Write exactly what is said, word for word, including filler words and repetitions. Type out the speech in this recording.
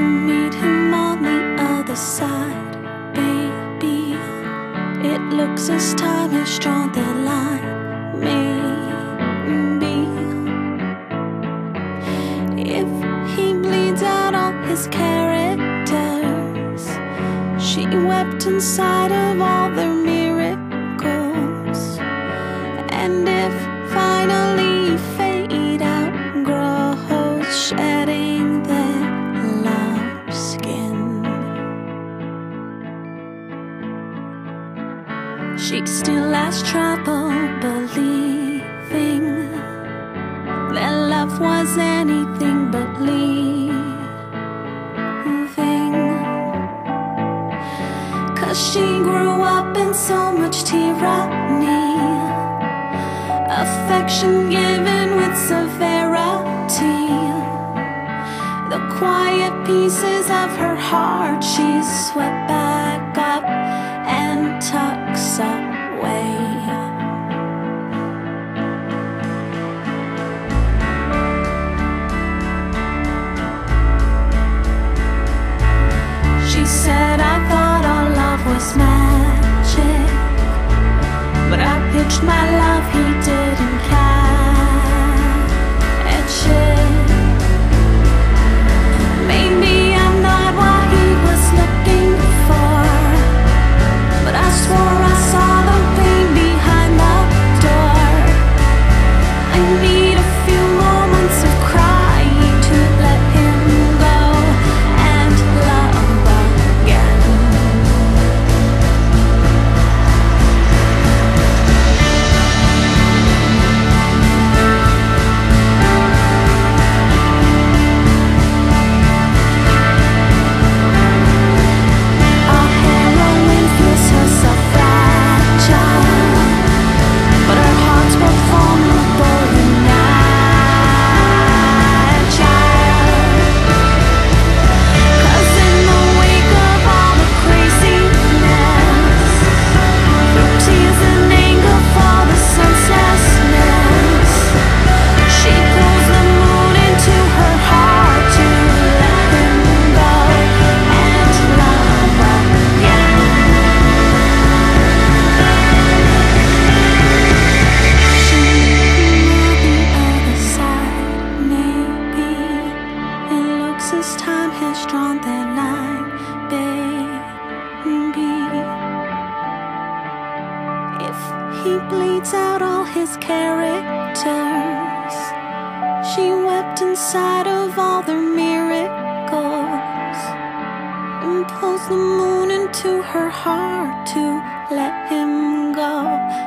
to meet him on the other side, baby. It looks as time has drawn the line, maybe. If he bleeds out all his characters, she wept inside of all their miracles. And if finally you fade out, grows shedding their love skin, she still has trouble believing that love was anything but leaving. Cause she grew up in so much tyranny, affection given with severity. The quiet pieces of her heart she swept back up and tucks away. She said, I thought our love was magic, but I pitched my love, he didn't catch it. Maybe I'm not what he was looking for, but I swore I saw the pain behind the door. I need a few moments of crying to let him go and love again. He bleeds out all his characters, she wept inside of all their miracles, and pulls the moon into her heart to let him go.